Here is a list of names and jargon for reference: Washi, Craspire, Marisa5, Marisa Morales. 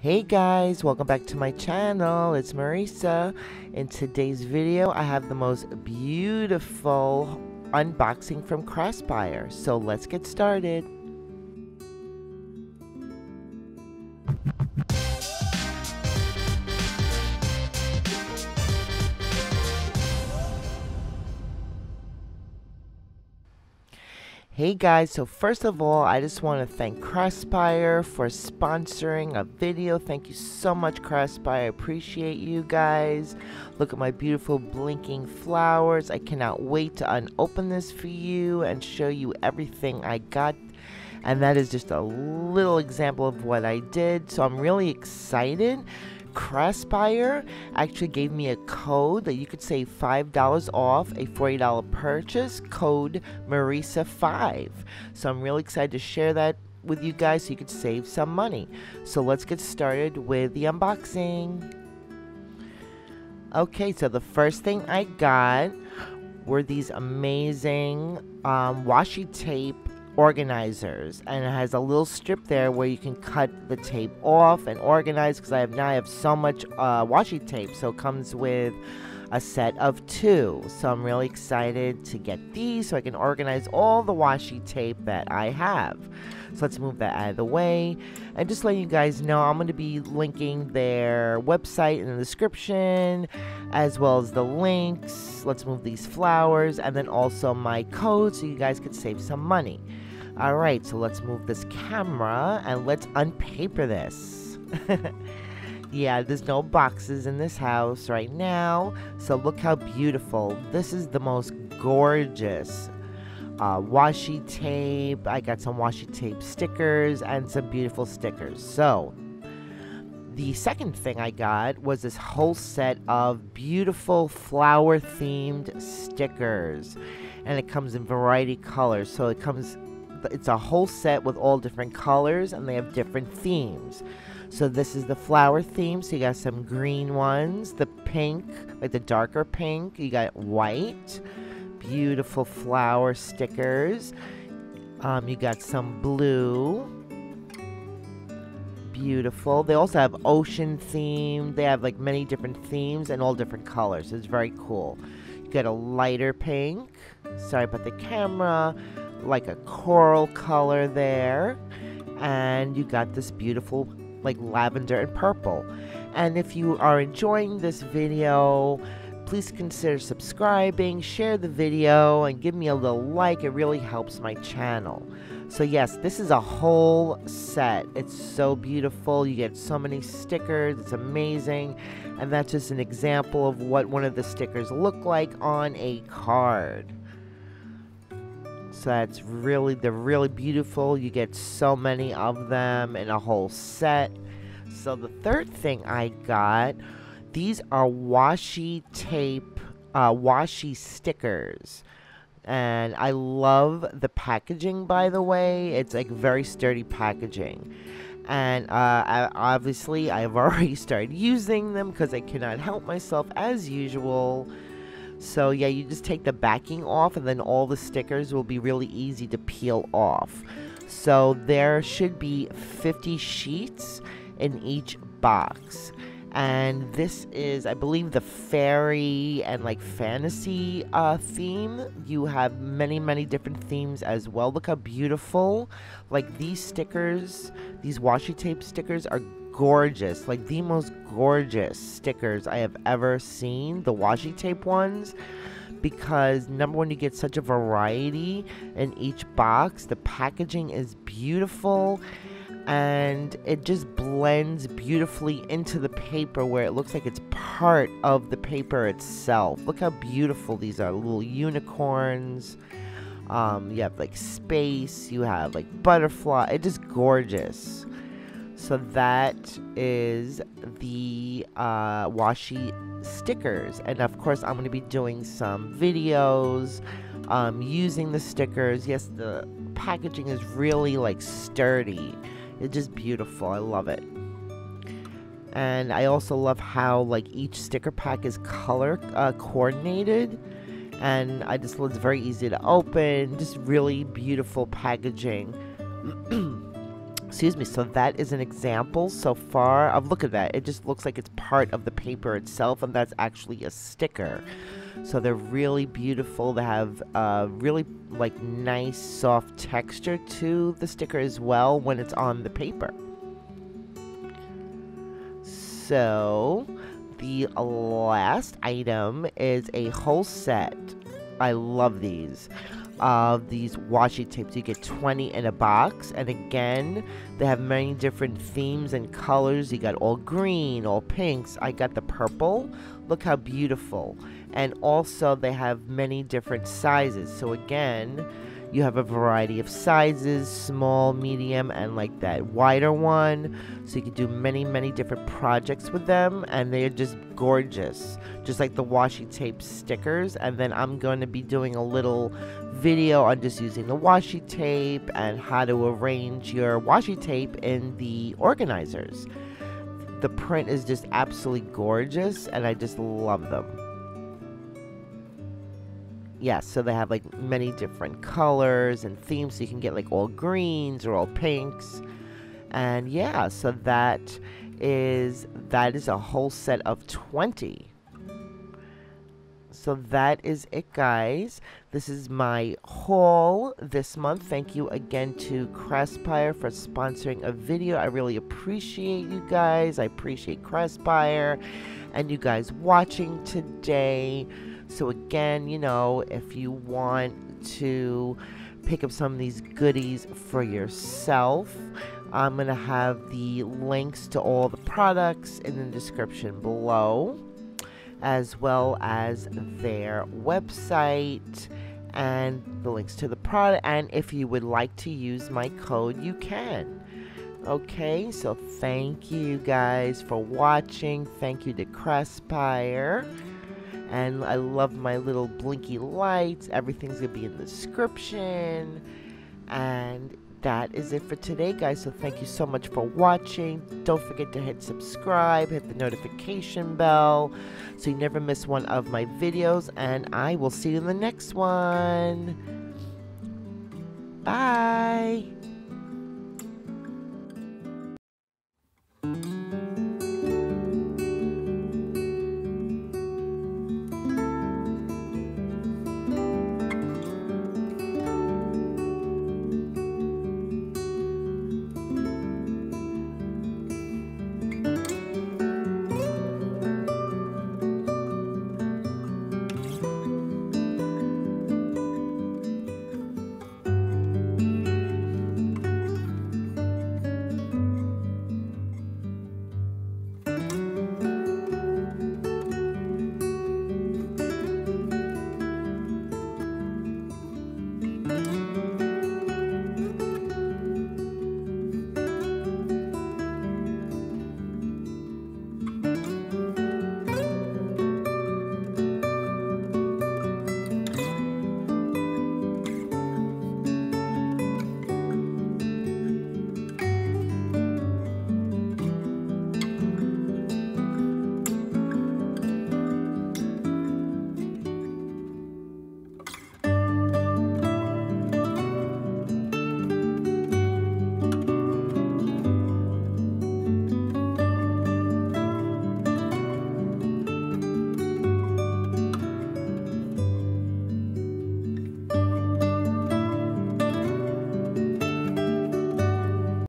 Hey guys, welcome back to my channel. It's Marisa. In today's video I have the most beautiful unboxing from Craspire, so let's get started. Hey guys, so first of all, I just want to thank Craspire for sponsoring a video. Thank you so much, Craspire. I appreciate you guys. Look at my beautiful blinking flowers. I cannot wait to unopen this for you and show you everything I got. And that is just a little example of what I did. So I'm really excited. Craspire actually gave me a code that you could save $5 off a $40 purchase, code Marisa5. So I'm really excited to share that with you guys so you could save some money. So let's get started with the unboxing. Okay, so the first thing I got were these amazing washi tape organizers, and it has a little strip there where you can cut the tape off and organize, because I have so much washi tape. So it comes with a set of 2, so I'm really excited to get these so I can organize all the washi tape that I have. So let's move that out of the way, and just letting you guys know, I'm going to be linking their website in the description, as well as the links. Let's move these flowers, and then also my code so you guys could save some money. Alright, so let's move this camera and let's unpaper this. Yeah, there's no boxes in this house right now. So look how beautiful. This is the most gorgeous washi tape. I got some washi tape stickers and some beautiful stickers. So the second thing I got was this whole set of beautiful flower themed stickers. And it comes in variety colors. So it comes, it's a whole set with all different colors, and they have different themes. So this is the flower theme, so you got some green ones, the pink, like the darker pink, you got white, beautiful flower stickers, you got some blue, beautiful. They also have ocean theme, they have like many different themes and all different colors. It's very cool. You got a lighter pink, sorry about the camera, like a coral color there, and you got this beautiful like lavender and purple. And if you are enjoying this video, please consider subscribing, share the video, and give me a little like. It really helps my channel. So yes, this is a whole set. It's so beautiful. You get so many stickers. It's amazing. And that's just an example of what one of the stickers look like on a card. So that's really, they're really beautiful. You get so many of them in a whole set. So the third thing I got, these are washi tape, washi stickers. And I love the packaging, by the way. It's like very sturdy packaging. And obviously I've already started using them because I cannot help myself as usual. So yeah, you just take the backing off, and then all the stickers will be really easy to peel off. So there should be 50 sheets in each box. And this is, I believe, the fairy and like fantasy theme. You have many different themes as well. Look how beautiful. Like these stickers, these washi tape stickers are gorgeous, like the most gorgeous stickers I have ever seen, the washi tape ones, because number one, you get such a variety in each box. The packaging is beautiful, and it just blends beautifully into the paper, where it looks like it's part of the paper itself. Look how beautiful these are, little unicorns. You have like space, you have like butterfly. It's just gorgeous. So that is the washi stickers. And of course, I'm going to be doing some videos using the stickers. Yes, the packaging is really like sturdy. It's just beautiful. I love it. And I also love how like each sticker pack is color coordinated. And I just love, it's very easy to open. Just really beautiful packaging. Excuse me, so that is an example so far of, look at that, it just looks like it's part of the paper itself, and that's actually a sticker. So they're really beautiful. They have really like nice soft texture to the sticker as well when it's on the paper. So the last item is a whole set. I love these. Of these washi tapes. You get 20 in a box, and again they have many different themes and colors. You got all green, all pinks. I got the purple. Look how beautiful. And also they have many different sizes, so again you have a variety of sizes, small, medium, and like that wider one. So you can do many different projects with them, and they're just gorgeous, just like the washi tape stickers. And then I'm going to be doing a little video on just using the washi tape and how to arrange your washi tape in the organizers. The print is just absolutely gorgeous, and I just love them. Yeah, so they have like many different colors and themes, so you can get like all greens or all pinks. And yeah, so that is a whole set of 20. So that is it, guys. This is my haul this month. Thank you again to Craspire for sponsoring a video. I really appreciate you guys. I appreciate Craspire and you guys watching today. So again, you know, if you want to pick up some of these goodies for yourself, I'm going to have the links to all the products in the description below, as well as their website and the links to the product. And if you would like to use my code, you can. Okay, so thank you guys for watching. Thank you to Craspire. And I love my little blinky lights. Everything's going to be in the description. And that is it for today, guys. So thank you so much for watching. Don't forget to hit subscribe. Hit the notification bell so you never miss one of my videos. And I will see you in the next one. Bye.